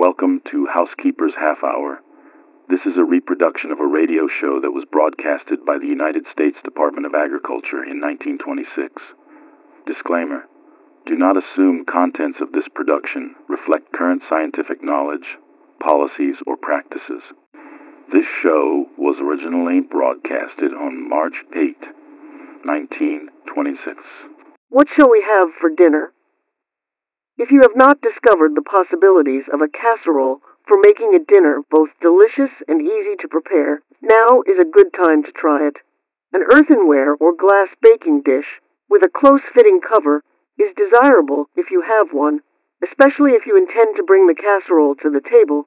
Welcome to Housekeepers' Half Hour. This is a reproduction of a radio show that was broadcasted by the United States Department of Agriculture in 1926. Disclaimer: do not assume contents of this production reflect current scientific knowledge, policies, or practices. This show was originally broadcasted on March 8, 1926. What shall we have for dinner? If you have not discovered the possibilities of a casserole for making a dinner both delicious and easy to prepare, now is a good time to try it. An earthenware or glass baking dish with a close-fitting cover is desirable if you have one, especially if you intend to bring the casserole to the table.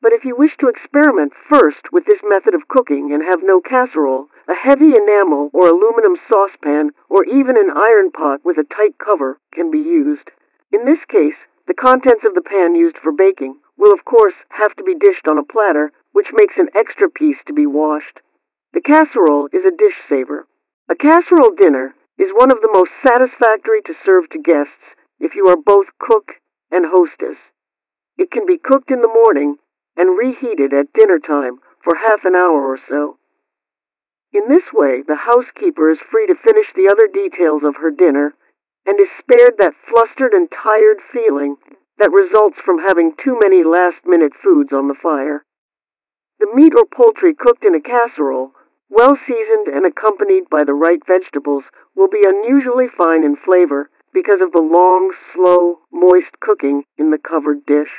But if you wish to experiment first with this method of cooking and have no casserole, a heavy enamel or aluminum saucepan or even an iron pot with a tight cover can be used. In this case, the contents of the pan used for baking will of course have to be dished on a platter, which makes an extra piece to be washed. The casserole is a dish saver. A casserole dinner is one of the most satisfactory to serve to guests if you are both cook and hostess. It can be cooked in the morning and reheated at dinner time for half an hour or so. In this way, the housekeeper is free to finish the other details of her dinner and is spared that flustered and tired feeling that results from having too many last-minute foods on the fire. The meat or poultry cooked in a casserole, well seasoned and accompanied by the right vegetables, will be unusually fine in flavor because of the long, slow, moist cooking in the covered dish.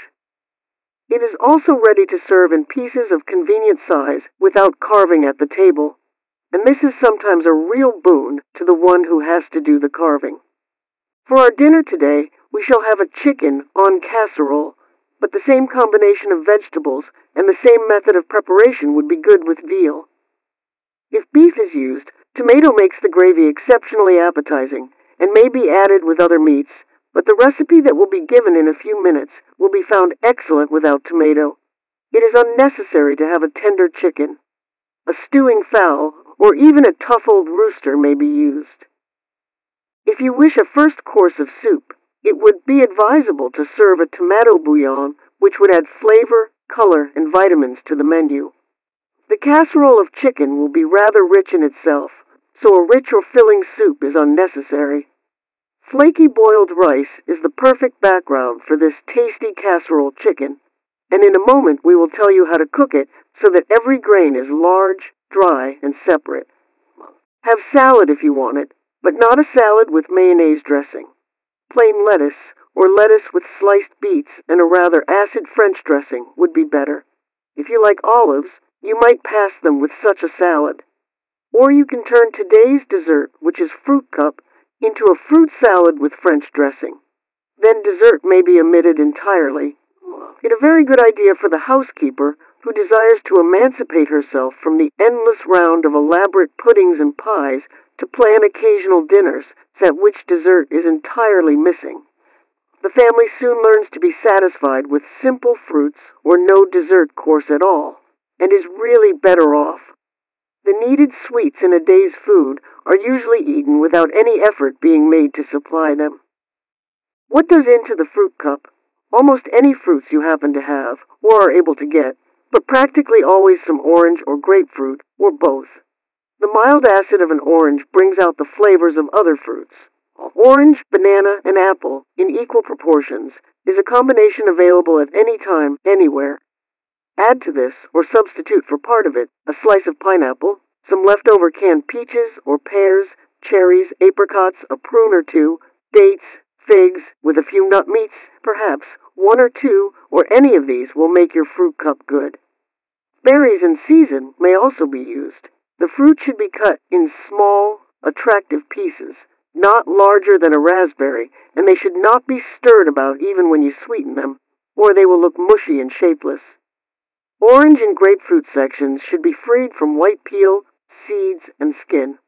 It is also ready to serve in pieces of convenient size without carving at the table, and this is sometimes a real boon to the one who has to do the carving. For our dinner today, we shall have a chicken en casserole, but the same combination of vegetables and the same method of preparation would be good with veal. If beef is used, tomato makes the gravy exceptionally appetizing and may be added with other meats, but the recipe that will be given in a few minutes will be found excellent without tomato. It is unnecessary to have a tender chicken. A stewing fowl or even a tough old rooster may be used. If you wish a first course of soup, it would be advisable to serve a tomato bouillon, which would add flavor, color, and vitamins to the menu. The casserole of chicken will be rather rich in itself, so a rich or filling soup is unnecessary. Flaky boiled rice is the perfect background for this tasty casserole chicken, and in a moment we will tell you how to cook it so that every grain is large, dry, and separate. Have salad if you want it, but not a salad with mayonnaise dressing. Plain lettuce or lettuce with sliced beets and a rather acid French dressing would be better. If you like olives, you might pass them with such a salad. Or you can turn today's dessert, which is fruit cup, into a fruit salad with French dressing. Then dessert may be omitted entirely. It's a very good idea for the housekeeper who desires to emancipate herself from the endless round of elaborate puddings and pies to plan occasional dinners at which dessert is entirely missing. The family soon learns to be satisfied with simple fruits or no dessert course at all, and is really better off. The needed sweets in a day's food are usually eaten without any effort being made to supply them. What goes into the fruit cup? Almost any fruits you happen to have or are able to get, but practically always some orange or grapefruit or both. The mild acid of an orange brings out the flavors of other fruits. Orange, banana, and apple, in equal proportions, is a combination available at any time, anywhere. Add to this, or substitute for part of it, a slice of pineapple, some leftover canned peaches or pears, cherries, apricots, a prune or two, dates, figs, with a few nut meats, perhaps. One or two, or any of these, will make your fruit cup good. Berries in season may also be used. The fruit should be cut in small, attractive pieces, not larger than a raspberry, and they should not be stirred about even when you sweeten them, or they will look mushy and shapeless. Orange and grapefruit sections should be freed from white peel, seeds, and skin.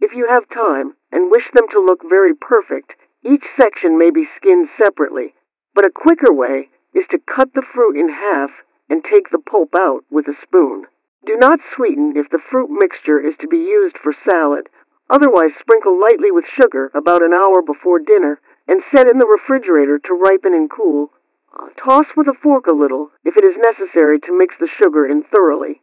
If you have time and wish them to look very perfect, each section may be skinned separately, but a quicker way is to cut the fruit in half and take the pulp out with a spoon. Do not sweeten if the fruit mixture is to be used for salad. Otherwise, sprinkle lightly with sugar about an hour before dinner and set in the refrigerator to ripen and cool. Toss with a fork a little, if it is necessary to mix the sugar in thoroughly.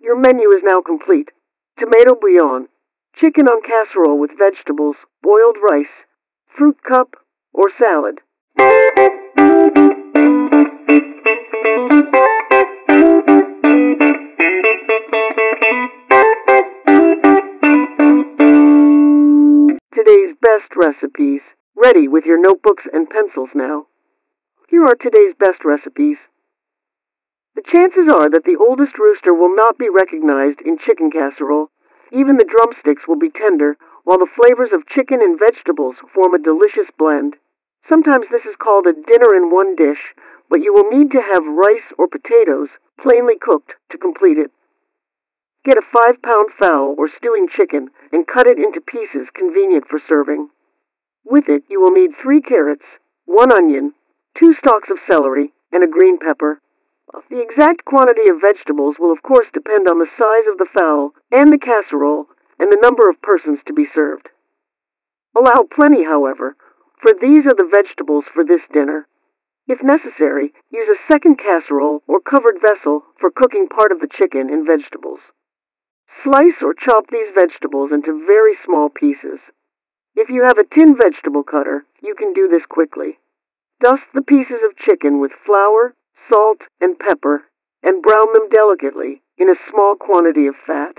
Your menu is now complete. Tomato bouillon, chicken en casserole with vegetables, boiled rice, fruit cup, or salad. Today's best recipes, ready with your notebooks and pencils now. Here are today's best recipes. The chances are that the oldest rooster will not be recognized in chicken casserole. Even the drumsticks will be tender, while the flavors of chicken and vegetables form a delicious blend. Sometimes this is called a dinner in one dish, but you will need to have rice or potatoes, plainly cooked, to complete it. Get a 5-pound fowl or stewing chicken and cut it into pieces convenient for serving. With it, you will need 3 carrots, 1 onion, 2 stalks of celery, and a green pepper. The exact quantity of vegetables will of course depend on the size of the fowl and the casserole and the number of persons to be served. Allow plenty, however, for these are the vegetables for this dinner. If necessary, use a second casserole or covered vessel for cooking part of the chicken and vegetables. Slice or chop these vegetables into very small pieces. If you have a tin vegetable cutter, you can do this quickly. Dust the pieces of chicken with flour, salt, and pepper, and brown them delicately in a small quantity of fat.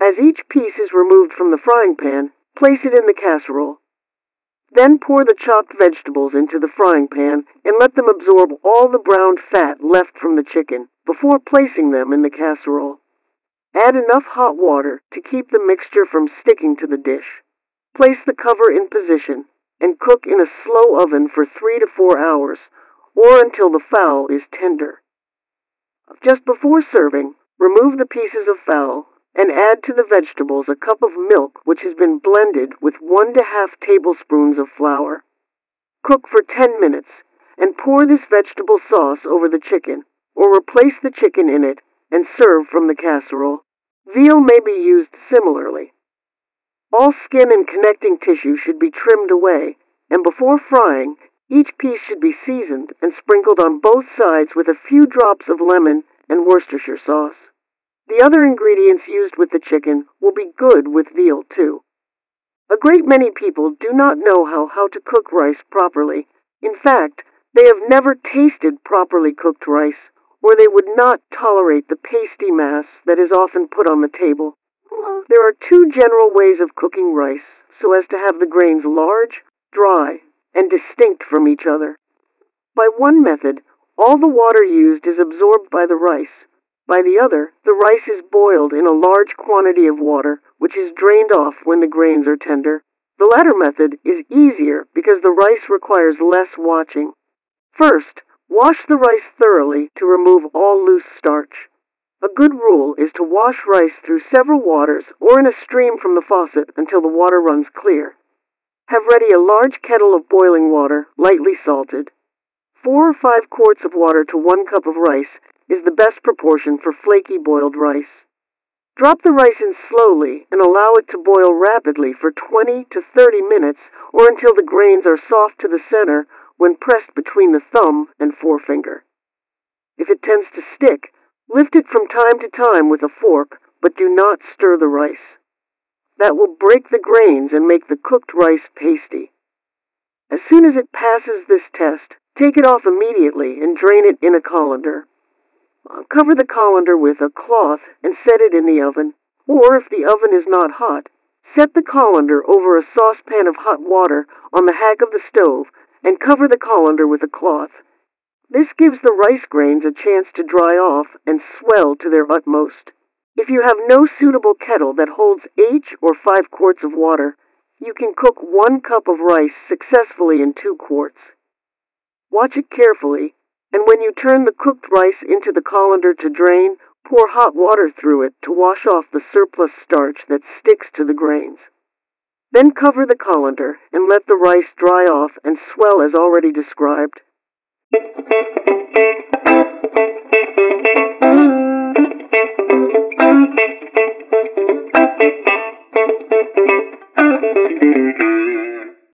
As each piece is removed from the frying pan, place it in the casserole. Then pour the chopped vegetables into the frying pan and let them absorb all the browned fat left from the chicken before placing them in the casserole. Add enough hot water to keep the mixture from sticking to the dish. Place the cover in position and cook in a slow oven for 3 to 4 hours, or until the fowl is tender. Just before serving, remove the pieces of fowl and add to the vegetables a cup of milk which has been blended with 1 to 1/2 tablespoons of flour. Cook for 10 minutes and pour this vegetable sauce over the chicken, or replace the chicken in it and serve from the casserole. Veal may be used similarly. All skin and connecting tissue should be trimmed away, and before frying, each piece should be seasoned and sprinkled on both sides with a few drops of lemon and Worcestershire sauce. The other ingredients used with the chicken will be good with veal too. A great many people do not know how to cook rice properly. In fact, they have never tasted properly cooked rice, or they would not tolerate the pasty mass that is often put on the table. There are 2 general ways of cooking rice so as to have the grains large, dry, and distinct from each other. By one method, all the water used is absorbed by the rice. By the other, the rice is boiled in a large quantity of water, which is drained off when the grains are tender. The latter method is easier because the rice requires less watching. First, wash the rice thoroughly to remove all loose starch. A good rule is to wash rice through several waters or in a stream from the faucet until the water runs clear. Have ready a large kettle of boiling water, lightly salted. 4 or 5 quarts of water to 1 cup of rice is the best proportion for flaky boiled rice. Drop the rice in slowly and allow it to boil rapidly for 20 to 30 minutes or until the grains are soft to the center when pressed between the thumb and forefinger. If it tends to stick, lift it from time to time with a fork, but do not stir the rice. That will break the grains and make the cooked rice pasty. As soon as it passes this test, take it off immediately and drain it in a colander. Cover the colander with a cloth and set it in the oven, or if the oven is not hot, set the colander over a saucepan of hot water on the hack of the stove and cover the colander with a cloth. This gives the rice grains a chance to dry off and swell to their utmost. If you have no suitable kettle that holds 8 or 5 quarts of water, you can cook 1 cup of rice successfully in 2 quarts. Watch it carefully, and when you turn the cooked rice into the colander to drain, pour hot water through it to wash off the surplus starch that sticks to the grains. Then cover the colander and let the rice dry off and swell as already described.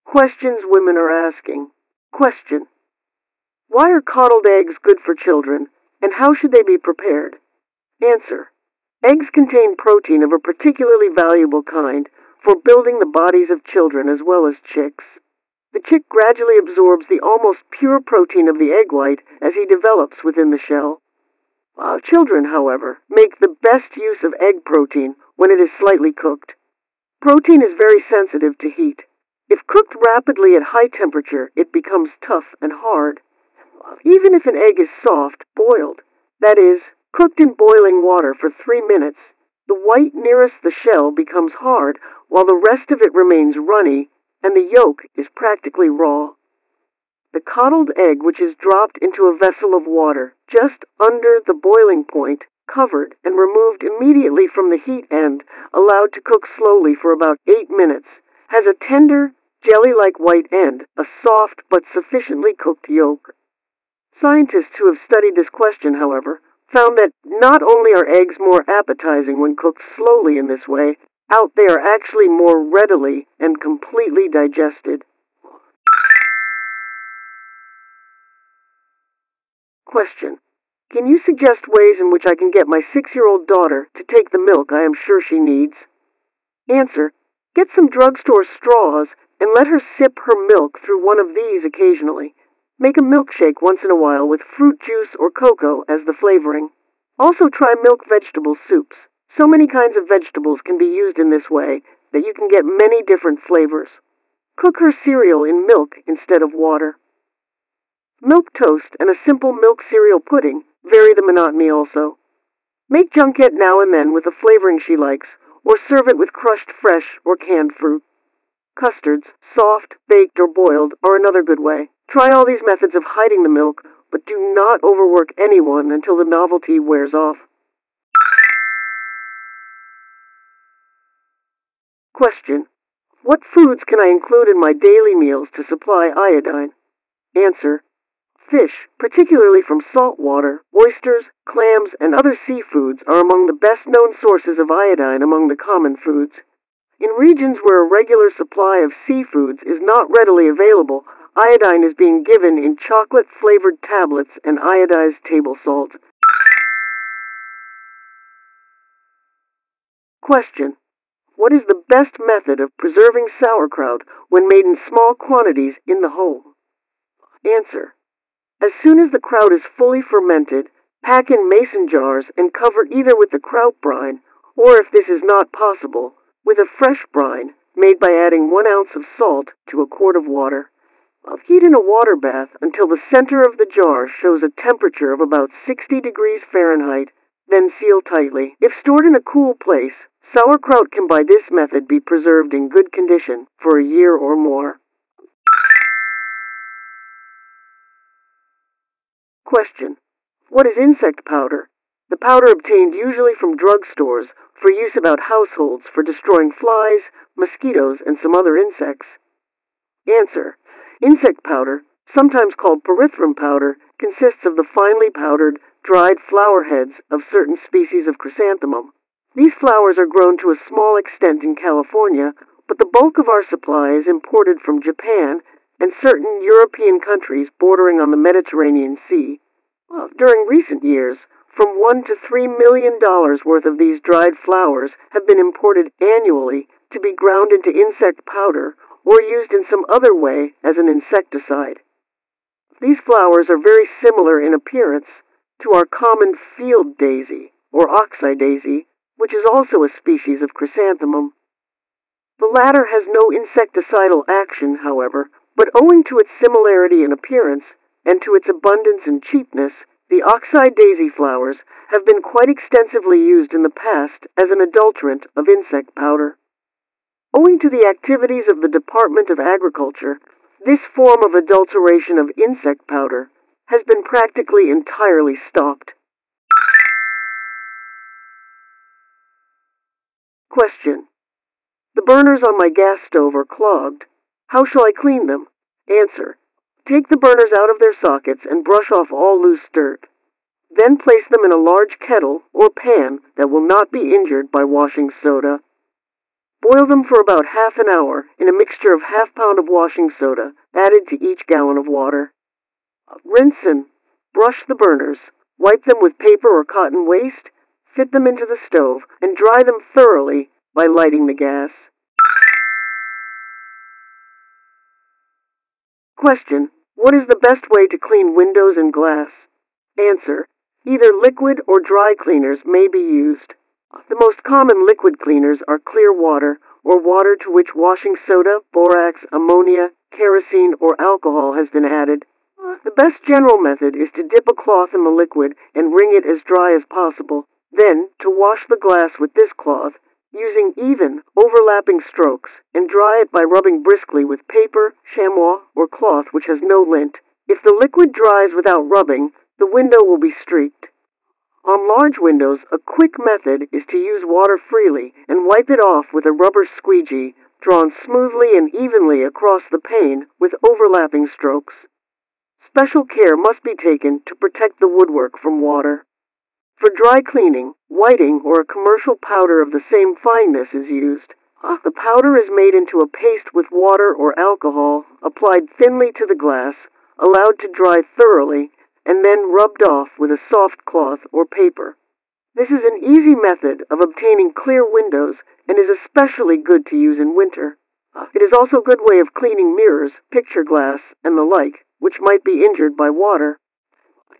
Questions women are asking. Question: Why are coddled eggs good for children, and how should they be prepared? Answer. Eggs contain protein of a particularly valuable kind for building the bodies of children as well as chicks. The chick gradually absorbs the almost pure protein of the egg white as he develops within the shell. Children, however, make the best use of egg protein when it is slightly cooked. Protein is very sensitive to heat. If cooked rapidly at high temperature, it becomes tough and hard. Even if an egg is soft, boiled, that is, cooked in boiling water for 3 minutes, the white nearest the shell becomes hard while the rest of it remains runny and the yolk is practically raw. The coddled egg which is dropped into a vessel of water just under the boiling point, covered and removed immediately from the heat and allowed to cook slowly for about 8 minutes, has a tender, jelly-like white end, a soft but sufficiently cooked yolk. Scientists who have studied this question, however, found that not only are eggs more appetizing when cooked slowly in this way, out they are actually more readily and completely digested. Question. Can you suggest ways in which I can get my 6-year-old daughter to take the milk I am sure she needs? Answer. Get some drugstore straws and let her sip her milk through one of these occasionally. Make a milkshake once in a while with fruit juice or cocoa as the flavoring. Also try milk vegetable soups. So many kinds of vegetables can be used in this way that you can get many different flavors. Cook her cereal in milk instead of water. Milk toast and a simple milk cereal pudding vary the monotony also. Make junquette now and then with a flavoring she likes, or serve it with crushed fresh or canned fruit. Custards, soft, baked, or boiled, are another good way. Try all these methods of hiding the milk, but do not overwork anyone until the novelty wears off. Question. What foods can I include in my daily meals to supply iodine? Answer. Fish, particularly from salt water, oysters, clams, and other seafoods are among the best-known sources of iodine among the common foods. In regions where a regular supply of seafoods is not readily available, iodine is being given in chocolate-flavored tablets and iodized table salt. Question. What is the best method of preserving sauerkraut when made in small quantities in the home? Answer. As soon as the kraut is fully fermented, pack in mason jars and cover either with the kraut brine, or if this is not possible, with a fresh brine made by adding 1 ounce of salt to a quart of water. Heat in a water bath until the center of the jar shows a temperature of about 60 degrees Fahrenheit, then seal tightly. If stored in a cool place, sauerkraut can by this method be preserved in good condition for a year or more. Question. What is insect powder? The powder obtained usually from drugstores for use about households for destroying flies, mosquitoes, and some other insects. Answer. Insect powder, sometimes called pyrethrum powder, consists of the finely powdered, dried flower heads of certain species of chrysanthemum. These flowers are grown to a small extent in California, but the bulk of our supply is imported from Japan and certain European countries bordering on the Mediterranean Sea. During recent years, from $1 to $3 million worth of these dried flowers have been imported annually to be ground into insect powder or used in some other way as an insecticide. These flowers are very similar in appearance to our common field daisy, or oxeye daisy, which is also a species of chrysanthemum. The latter has no insecticidal action, however, but owing to its similarity in appearance and to its abundance and cheapness, the oxeye daisy flowers have been quite extensively used in the past as an adulterant of insect powder. Owing to the activities of the Department of Agriculture, this form of adulteration of insect powder has been practically entirely stopped. Question. The burners on my gas stove are clogged. How shall I clean them? Answer. Take the burners out of their sockets and brush off all loose dirt. Then place them in a large kettle or pan that will not be injured by washing soda. Boil them for about half an hour in a mixture of 1/2 pound of washing soda added to each gallon of water. Rinse and brush the burners. Wipe them with paper or cotton waste, fit them into the stove, and dry them thoroughly by lighting the gas. Question: what is the best way to clean windows and glass? Answer: either liquid or dry cleaners may be used. The most common liquid cleaners are clear water, or water to which washing soda, borax, ammonia, kerosene, or alcohol has been added. The best general method is to dip a cloth in the liquid and wring it as dry as possible, then to wash the glass with this cloth, using even, overlapping strokes, and dry it by rubbing briskly with paper, chamois, or cloth which has no lint. If the liquid dries without rubbing, the window will be streaked. On large windows, a quick method is to use water freely and wipe it off with a rubber squeegee, drawn smoothly and evenly across the pane with overlapping strokes. Special care must be taken to protect the woodwork from water. For dry cleaning, whiting or a commercial powder of the same fineness is used. The powder is made into a paste with water or alcohol, applied thinly to the glass, allowed to dry thoroughly, and then rubbed off with a soft cloth or paper. This is an easy method of obtaining clear windows and is especially good to use in winter. It is also a good way of cleaning mirrors, picture glass, and the like, which might be injured by water.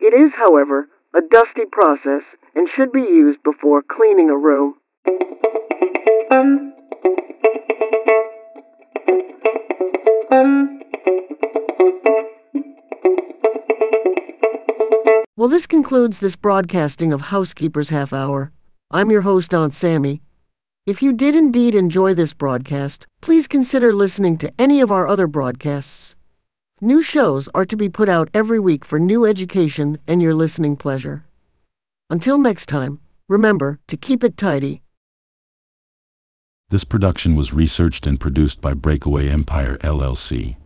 It is, however, a dusty process and should be used before cleaning a room. Well, this concludes this broadcasting of Housekeeper's Half Hour. I'm your host, Aunt Sammy. If you did indeed enjoy this broadcast, please consider listening to any of our other broadcasts. New shows are to be put out every week for new education and your listening pleasure. Until next time, remember to keep it tidy. This production was researched and produced by Breakaway Empire, LLC.